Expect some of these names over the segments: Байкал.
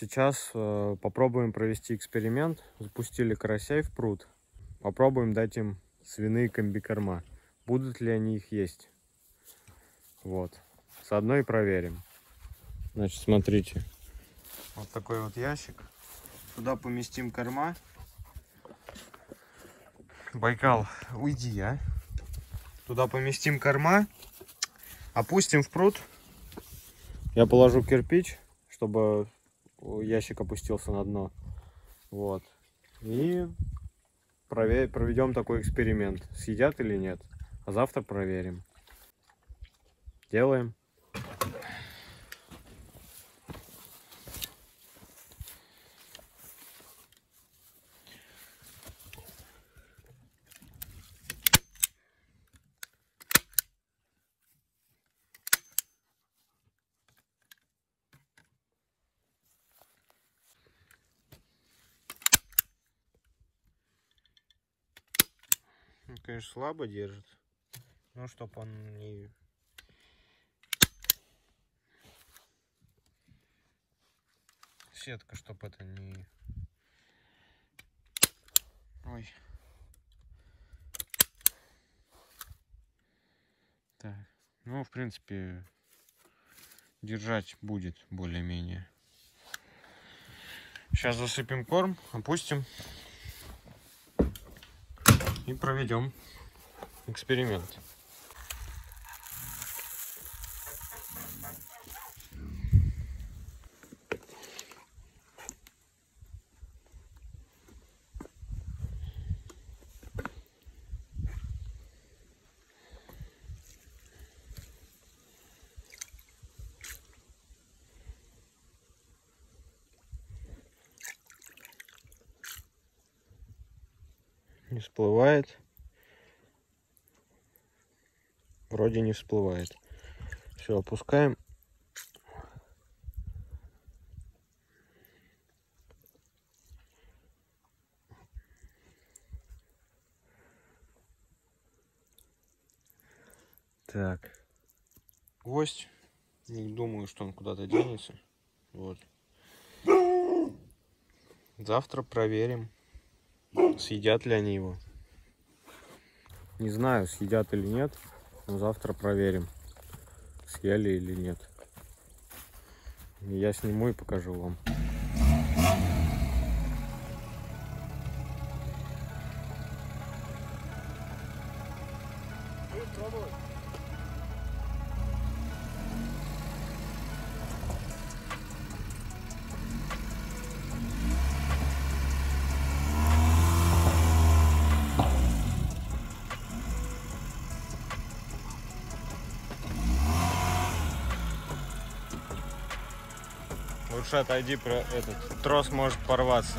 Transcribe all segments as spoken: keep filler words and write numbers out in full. Сейчас э, попробуем провести эксперимент. Запустили карасей в пруд. Попробуем дать им свиные комбикорма. Будут ли они их есть? Вот. С одной проверим. Значит, смотрите. Вот такой вот ящик. Туда поместим корма. Байкал, уйди, а. Туда поместим корма. Опустим в пруд. Я положу кирпич, чтобы ящик опустился на дно. Вот. И проведем такой эксперимент. Съедят или нет. А завтра проверим. Делаем. Конечно, слабо держит, но чтоб он не... Сетка, чтоб это не... Ой. Так, ну, в принципе, держать будет более-менее. Сейчас засыпем корм, опустим. И проведем эксперимент. Не всплывает. Вроде не всплывает. Все, опускаем. Так. Гвоздь. Не думаю, что он куда-то денется. Вот. Завтра проверим. Съедят ли они его? Не знаю, съедят или нет, но завтра проверим, съели или нет. Я сниму и покажу вам. Лучше отойди, про этот трос может порваться.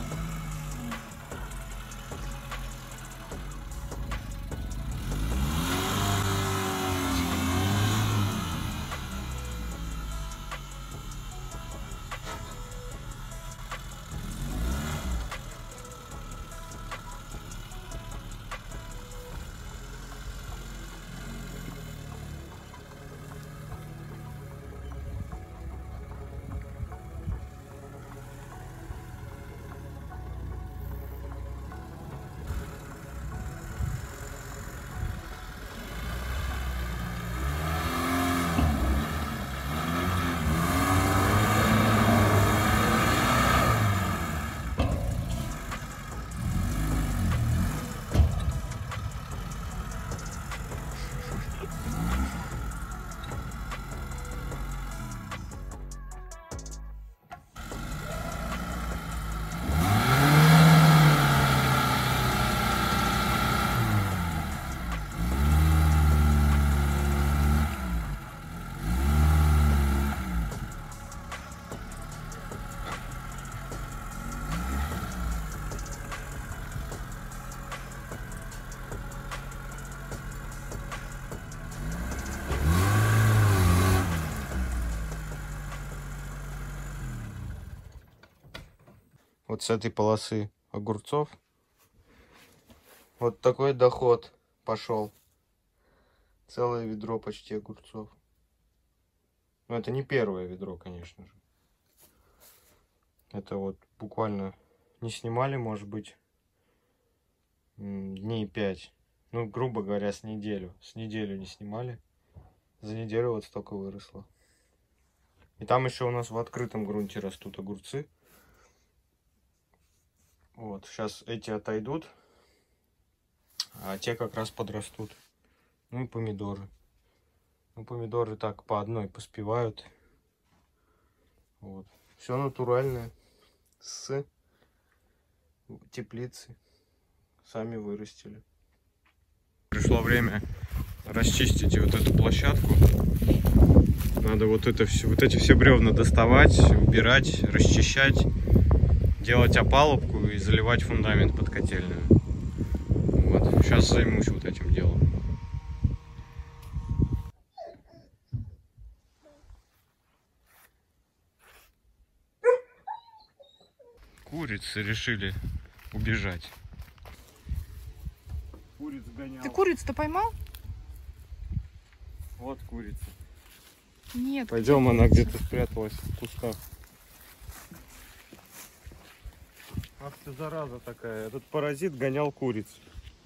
Вот с этой полосы огурцов вот такой доход пошел. Целое ведро почти огурцов. Но это не первое ведро, конечно же. Это вот буквально не снимали, может быть, дней пять. Ну, грубо говоря, с неделю. С неделю не снимали. За неделю вот столько выросло. И там еще у нас в открытом грунте растут огурцы. Вот, сейчас эти отойдут, а те как раз подрастут. Ну и помидоры. Ну, помидоры так по одной поспевают. Вот. Все натуральное. С теплицы. Сами вырастили. Пришло время расчистить вот эту площадку. Надо вот это все, вот эти все бревна доставать, убирать, расчищать, делать опалубку и заливать фундамент подкотельную. Вот. Сейчас займусь вот этим делом. Курицы решили убежать. Куриц гонял. Ты курицу-то поймал? Вот курица. Нет. Пойдем, она где-то спряталась в кустах. Ах ты, зараза такая. Этот паразит гонял куриц.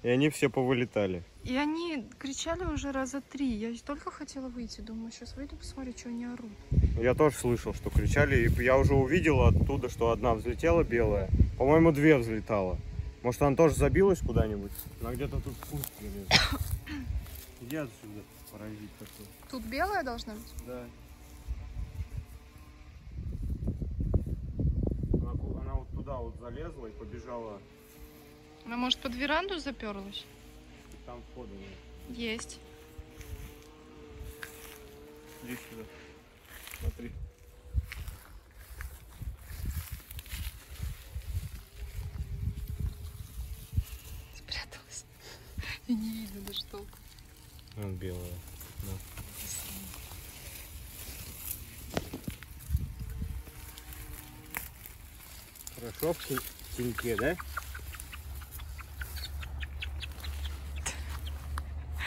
И они все повылетали. И они кричали уже раза три. Я только хотела выйти. Думаю, сейчас выйду, посмотрю, что они орут. Я тоже слышал, что кричали. И я уже увидел оттуда, что одна взлетела белая. По-моему, две взлетала. Может, она тоже забилась куда-нибудь? Она где-то тут в куст лежит. Иди отсюда, паразит такой. Тут белая должна быть? Да. Она, она вот туда вот залезла и побежала. Она, может, под веранду заперлась? Там входа нет. Есть. Иди сюда. Смотри. Спряталась. И не видно даже толку. Он белая. Да. Хорошо в теньке, да?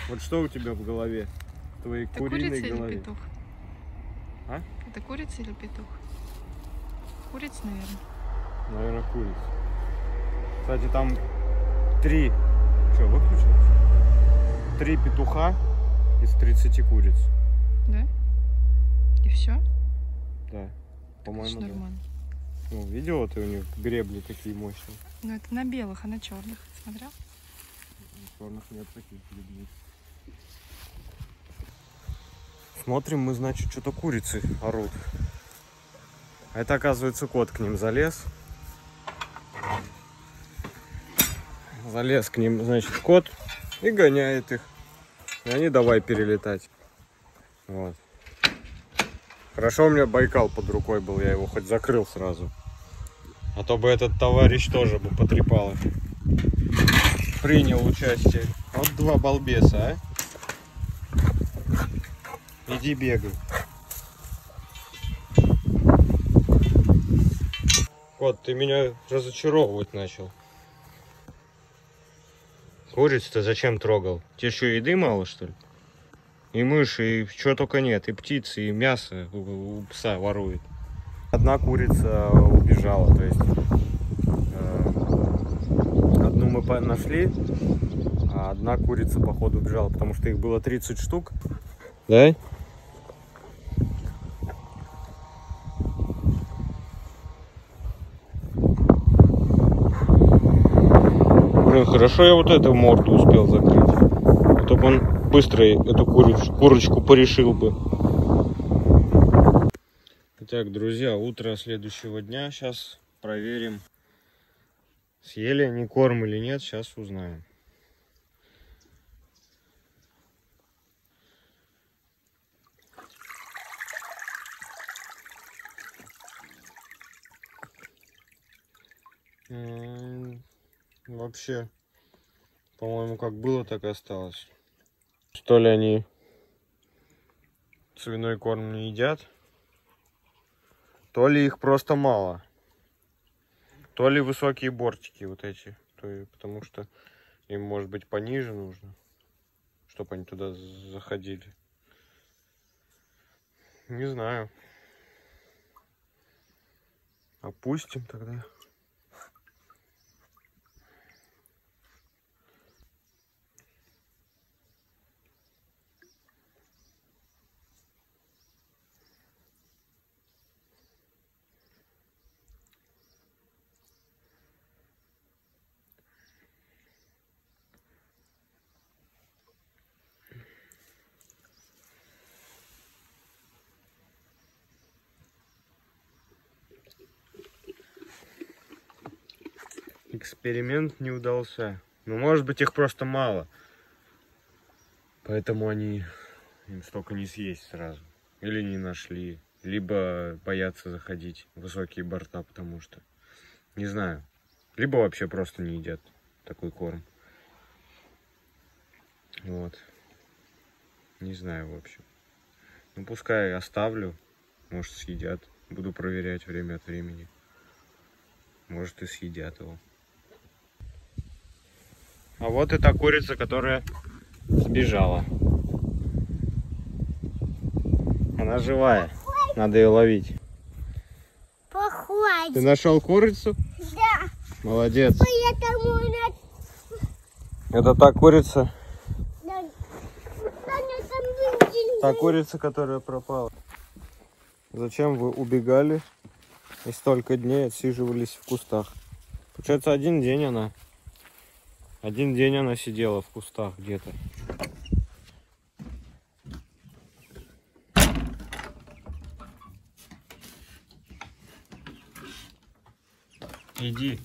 Вот что у тебя в голове? В твоей это куриной курица голове? Или петух? А? Это курица или петух? Курица, наверное. Наверное, курица. Кстати, там три... Что, выключилось? Три петуха из тридцати куриц. Да? И все? Да. По-моему, нормально. Да. Ну, видела ты у них гребли какие мощные? Ну, это на белых, а на черных. Смотрел? Черных нет таких греблей. Смотрим мы, значит, что-то курицы орут. А это, оказывается, кот к ним залез. Залез к ним, значит, кот и гоняет их. И они давай перелетать. Вот. Хорошо, у меня Байкал под рукой был, я его хоть закрыл сразу. А то бы этот товарищ тоже бы потрепал их. Принял участие. Вот два балбеса, а? Иди бегай. Кот, ты меня разочаровывать начал. Куриц-то зачем трогал? Тебе что, еды мало, что ли? И мыши, и чего только нет. И птицы, и мясо у пса ворует. Одна курица убежала, то есть... Мы нашли, а одна курица походу убежала, потому что их было тридцать штук. Да? Блин, хорошо я вот эту морду успел закрыть. А то бы он быстро эту курочку, курочку порешил бы. Итак, друзья, утро следующего дня. Сейчас проверим. Съели они корм или нет, сейчас узнаем. М-м-м, вообще, по-моему, как было, так и осталось. Что ли они свиной корм не едят, то ли их просто мало. То ли высокие бортики вот эти, то и, потому что им, может быть, пониже нужно, чтобы они туда заходили. Не знаю. Опустим тогда. Эксперимент не удался. Ну, может быть, их просто мало. Поэтому они им столько не съесть сразу. Или не нашли. Либо боятся заходить в высокие борта, потому что... Не знаю. Либо вообще просто не едят такой корм. Вот. Не знаю, в общем. Ну, пускай оставлю. Может, съедят. Буду проверять время от времени. Может, и съедят его. А вот и та курица, которая сбежала. Она живая. Надо ее ловить. Похоже. Ты нашел курицу? Да. Молодец. Поэтому... Это та курица. Да. Та курица, которая пропала. Зачем вы убегали и столько дней отсиживались в кустах? Получается, один день она... Один день она сидела в кустах где-то. Иди,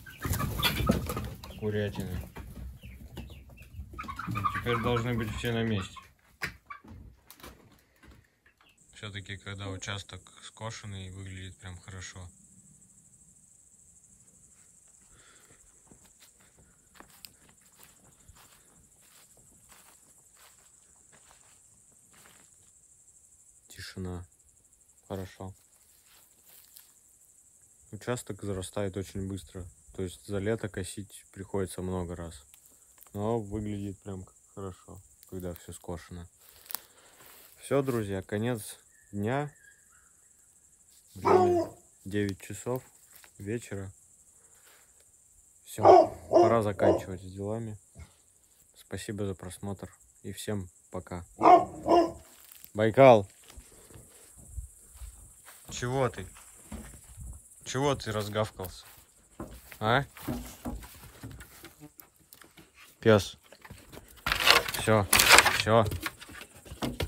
курятина. Теперь должны быть все на месте. Все-таки, когда участок скошенный, выглядит прям хорошо. Тишина. Хорошо. Участок зарастает очень быстро. То есть за лето косить приходится много раз. Но выглядит прям хорошо, когда все скошено. Все, друзья, конец дня. девять часов вечера. Все, пора заканчивать с делами. Спасибо за просмотр. И всем пока. Байкал! Чего ты? Чего ты разгавкался? А? Пес. Все, все,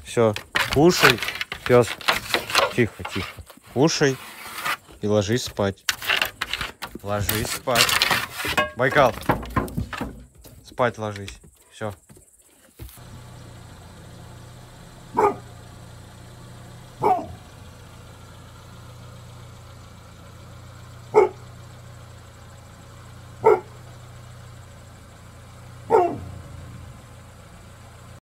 все. Кушай, пес. Тихо, тихо. Кушай и ложись спать. Ложись спать. Байкал, спать ложись.